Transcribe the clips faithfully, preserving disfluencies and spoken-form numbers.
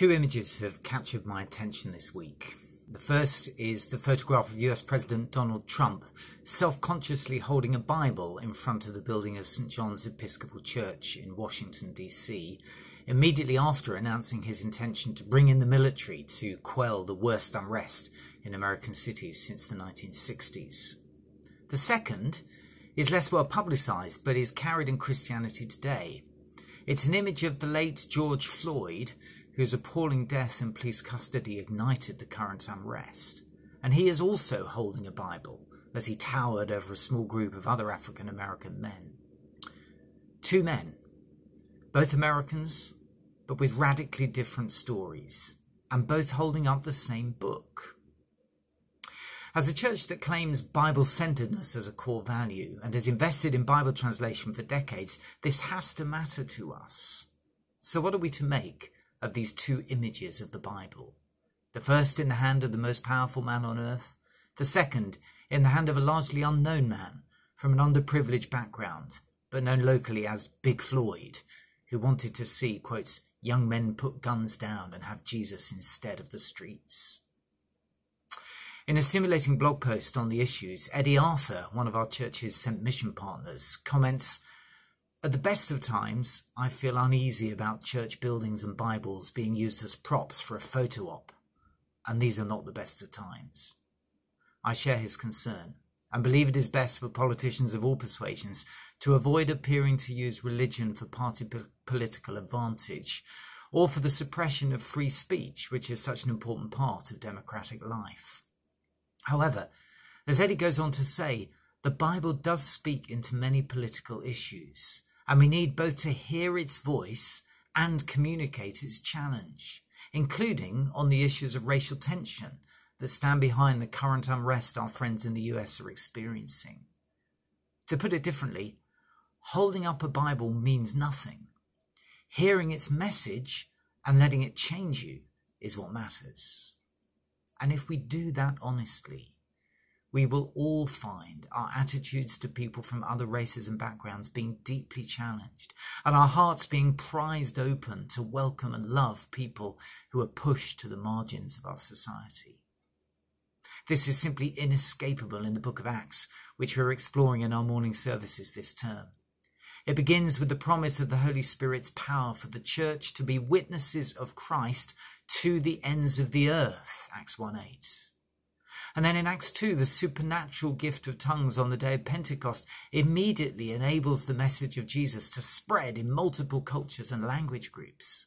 Two images have captured my attention this week. The first is the photograph of U S President Donald Trump self-consciously holding a Bible in front of the building of Saint John's Episcopal Church in Washington, D C, immediately after announcing his intention to bring in the military to quell the worst unrest in American cities since the nineteen sixties. The second is less well publicised, but is carried in Christianity Today. It's an image of the late George Floyd, whose appalling death in police custody ignited the current unrest. And he is also holding a Bible as he towered over a small group of other African American men. Two men, both Americans, but with radically different stories, and both holding up the same book. As a church that claims Bible-centeredness as a core value and has invested in Bible translation for decades, this has to matter to us. So what are we to make of these two images of the Bible? The first in the hand of the most powerful man on earth, the second in the hand of a largely unknown man from an underprivileged background, but known locally as Big Floyd, who wanted to see, quotes, young men put guns down and have Jesus instead of the streets. In a stimulating blog post on the issues, Eddie Arthur, one of our church's sent mission partners, comments, "At the best of times, I feel uneasy about church buildings and Bibles being used as props for a photo op, and these are not the best of times." I share his concern and believe it is best for politicians of all persuasions to avoid appearing to use religion for party political advantage or for the suppression of free speech, which is such an important part of democratic life. However, as Eddie goes on to say, the Bible does speak into many political issues, and we need both to hear its voice and communicate its challenge, including on the issues of racial tension that stand behind the current unrest our friends in the U S are experiencing. To put it differently, holding up a Bible means nothing. Hearing its message and letting it change you is what matters. And if we do that honestly, we will all find our attitudes to people from other races and backgrounds being deeply challenged, and our hearts being prized open to welcome and love people who are pushed to the margins of our society. This is simply inescapable in the book of Acts, which we're exploring in our morning services this term. It begins with the promise of the Holy Spirit's power for the church to be witnesses of Christ to the ends of the earth, Acts one eight. And then in Acts two, the supernatural gift of tongues on the day of Pentecost immediately enables the message of Jesus to spread in multiple cultures and language groups.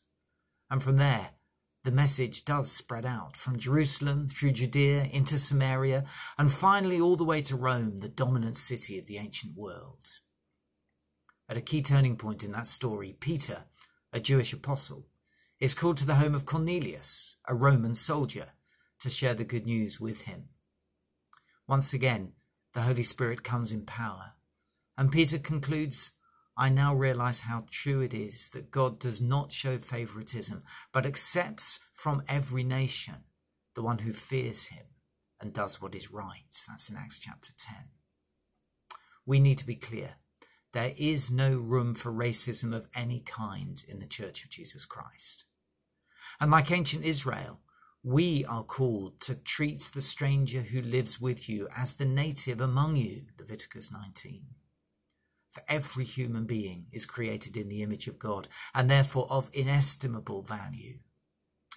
And from there, the message does spread out from Jerusalem through Judea into Samaria and finally all the way to Rome, the dominant city of the ancient world. At a key turning point in that story, Peter, a Jewish apostle, is called to the home of Cornelius, a Roman soldier, to share the good news with him. Once again, the Holy Spirit comes in power, and Peter concludes, "I now realize how true it is that God does not show favoritism, but accepts from every nation the one who fears him and does what is right." That's in Acts chapter ten. We need to be clear. There is no room for racism of any kind in the Church of Jesus Christ. And like ancient Israel, we are called to treat the stranger who lives with you as the native among you, Leviticus nineteen. For every human being is created in the image of God and therefore of inestimable value.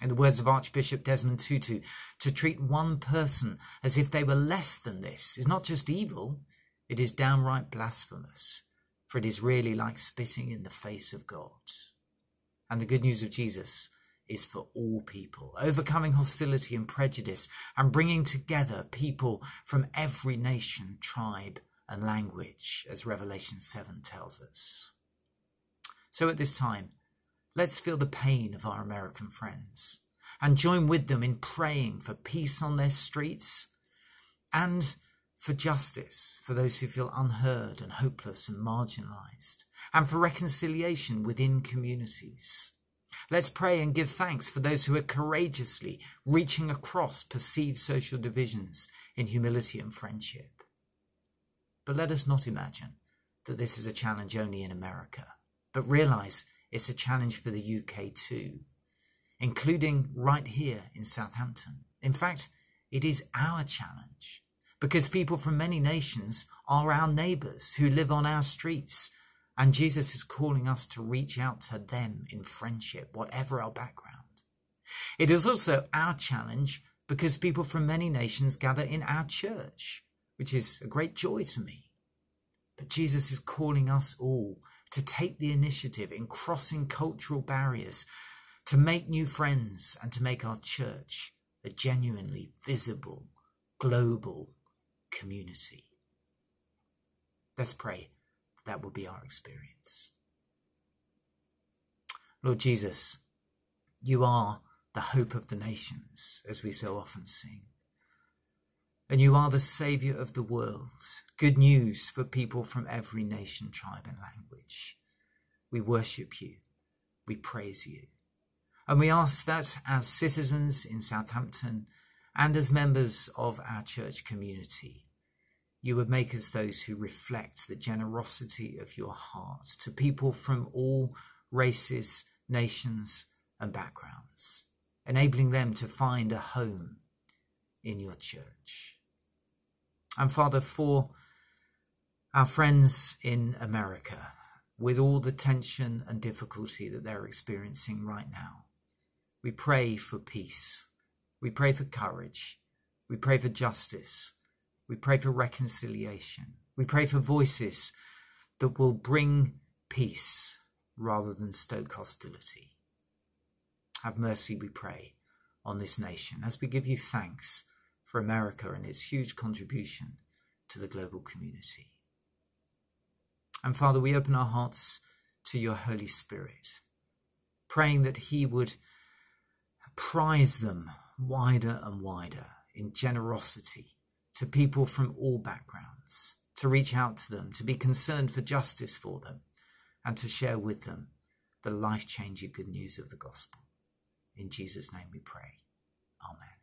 In the words of Archbishop Desmond Tutu, to treat one person as if they were less than this is not just evil, it is downright blasphemous, for it is really like spitting in the face of God. And the good news of Jesus is for all people, overcoming hostility and prejudice and bringing together people from every nation, tribe and language, as Revelation seven tells us. So at this time, let's feel the pain of our American friends and join with them in praying for peace on their streets and for justice for those who feel unheard and hopeless and marginalised, and for reconciliation within communities. Let's pray and give thanks for those who are courageously reaching across perceived social divisions in humility and friendship. But let us not imagine that this is a challenge only in America, but realise it's a challenge for the U K too. including right here in Southampton. In fact, it is our challenge, because people from many nations are our neighbours who live on our streets, and Jesus is calling us to reach out to them in friendship, whatever our background. It is also our challenge because people from many nations gather in our church, which is a great joy to me. But Jesus is calling us all to take the initiative in crossing cultural barriers, to make new friends and to make our church a genuinely visible, global community. Let's pray that, that will be our experience. Lord Jesus, you are the hope of the nations, as we so often sing. And you are the saviour of the world, good news for people from every nation, tribe and language. We worship you, we praise you. And we ask that as citizens in Southampton and as members of our church community, you would make us those who reflect the generosity of your heart to people from all races, nations and backgrounds, enabling them to find a home in your church. And Father, for our friends in America, with all the tension and difficulty that they're experiencing right now, we pray for peace, we pray for courage, we pray for justice, we pray for reconciliation, we pray for voices that will bring peace rather than stoke hostility. Have mercy, we pray, on this nation as we give you thanks for America and its huge contribution to the global community. And Father, we open our hearts to your Holy Spirit, praying that he would prize them wider and wider in generosity to people from all backgrounds, to reach out to them, to be concerned for justice for them, and to share with them the life-changing good news of the gospel. In Jesus' name we pray. Amen.